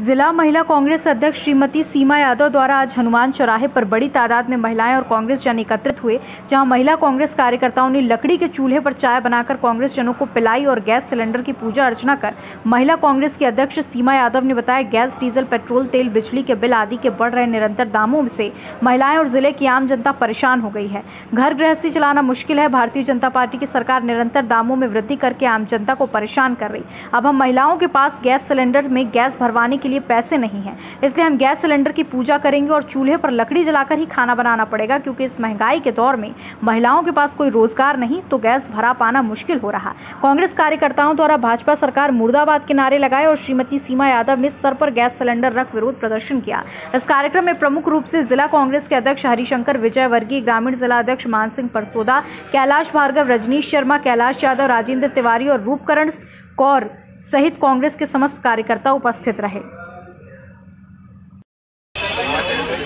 जिला महिला कांग्रेस अध्यक्ष श्रीमती सीमा यादव द्वारा आज हनुमान चौराहे पर बड़ी तादाद में महिलाएं और कांग्रेस जन एकत्रित हुए, जहां महिला कांग्रेस कार्यकर्ताओं ने लकड़ी के चूल्हे पर चाय बनाकर कांग्रेस जनों को पिलाई और गैस सिलेंडर की पूजा अर्चना कर महिला कांग्रेस की अध्यक्ष सीमा यादव ने बताया, गैस, डीजल, पेट्रोल, तेल, बिजली के बिल आदि के बढ़ रहे निरंतर दामों से महिलाएं और जिले की आम जनता परेशान हो गई है। घर गृहस्थी चलाना मुश्किल है। भारतीय जनता पार्टी की सरकार निरंतर दामों में वृद्धि करके आम जनता को परेशान कर रही। अब हम महिलाओं के पास गैस सिलेंडर में गैस भरवाने के लिए पैसे नहीं हैं, इसलिए हम गैस सिलेंडर की पूजा करेंगे और चूल्हे पर लकड़ी जलाकर ही खाना बनाना पड़ेगा, क्योंकि इस महंगाई के दौर में महिलाओं के पास कोई रोजगार नहीं तो गैस भरा पाना मुश्किल हो रहा। कांग्रेस कार्यकर्ताओं द्वारा भाजपा सरकार मुर्दाबाद के नारे लगाए और श्रीमती सीमा यादव ने सर पर गैस सिलेंडर रख विरोध प्रदर्शन किया। इस कार्यक्रम में प्रमुख रूप से जिला कांग्रेस के अध्यक्ष हरी शंकर विजयवर्गी, ग्रामीण जिला अध्यक्ष मानसिंह परसोदा, कैलाश भार्गव, रजनीश शर्मा, कैलाश यादव, राजेंद्र तिवारी और रूपकरण कौर सहित कांग्रेस के समस्त कार्यकर्ता उपस्थित रहे।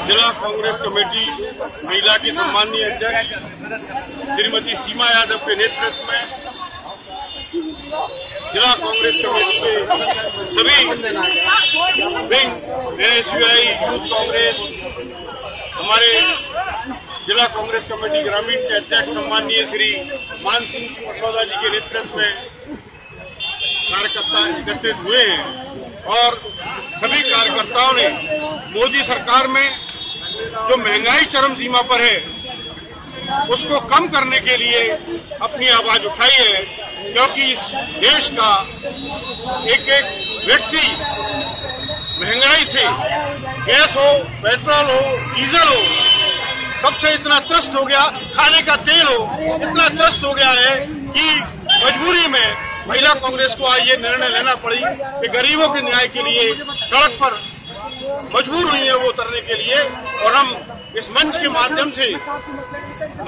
जिला कांग्रेस कमेटी महिला की सम्माननीय अध्यक्ष श्रीमती सीमा यादव के नेतृत्व में जिला कांग्रेस कमेटी के सभी विंग, एनएसयूआई, यूथ कांग्रेस, हमारे जिला कांग्रेस कमेटी ग्रामीण के अध्यक्ष सम्माननीय श्री मानसिंह परसोदा जी के नेतृत्व में कार्यकर्ता एकत्रित हुए हैं और सभी कार्यकर्ताओं ने मोदी सरकार में जो महंगाई चरम सीमा पर है उसको कम करने के लिए अपनी आवाज उठाई है, क्योंकि इस देश का एक एक व्यक्ति महंगाई से, गैस हो, पेट्रोल हो, डीजल हो, सबसे इतना त्रस्त हो गया, खाने का तेल हो, इतना त्रस्त हो गया है कि मजबूरी में महिला कांग्रेस को आज ये निर्णय लेना पड़ी कि गरीबों के न्याय के लिए सड़क पर मजबूर हुई है वो उतरने के लिए। और हम इस मंच के माध्यम से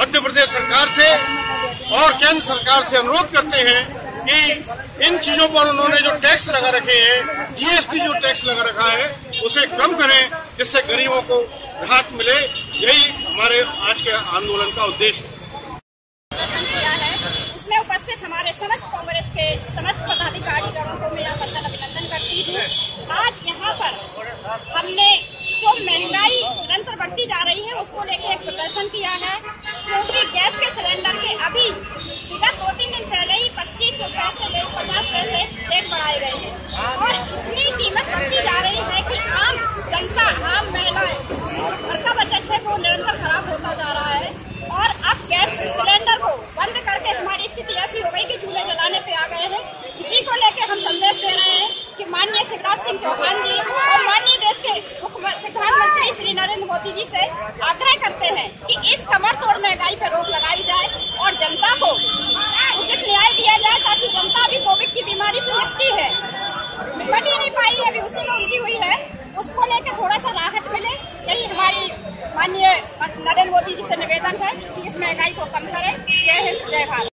मध्य प्रदेश सरकार से और केंद्र सरकार से अनुरोध करते हैं कि इन चीजों पर उन्होंने जो टैक्स लगा रखे हैं, जीएसटी जो टैक्स लगा रखा है, उसे कम करें, जिससे गरीबों को राहत मिले। यही हमारे आज के आंदोलन का उद्देश्य है। समस्त कांग्रेस के समस्त पदाधिकारीगणों को मेरा वंदन अभिनंदन करती हूँ। आज यहाँ पर हमने जो महंगाई निरंतर बढ़ती जा रही है उसको लेकर एक प्रदर्शन किया है, क्योंकि गैस के सिलेंडर के अभी विगत 2-3 दिन पहले ही 25 रुपए से लेकर 50 पैसे रेट बढ़ाए गए हैं और इतनी कीमत बढ़ती जा रही है कि आम जनता, आम महिलाएं, घर का बजट है वो निरंतर खराब होता जा रहा है। और अब गैस सिलेंडर को बंद करके हमारी स्थिति ऐसी हो गई कि चूल्हे जलाने पे आ गए हैं। इसी को लेकर हम संदेश दे रहे हैं कि माननीय शिवराज सिंह चौहान जी और माननीय देश के प्रधानमंत्री श्री नरेंद्र मोदी जी से आग्रह करते हैं कि इस कमर तोड़ महंगाई पर रोक लगाई जाए और जनता को उचित न्याय दिया जाए, ताकि जनता भी कोविड की बीमारी से निपटी है, निपट ही नहीं पाई है, अभी उसी में उलझी हुई है, उसको लेकर थोड़ा सा राहत मिले। यही हमारी माननीय नरेंद्र मोदी जी से निवेदन है कि इस महंगाई को कम करें। जय हिंद, जय भारत।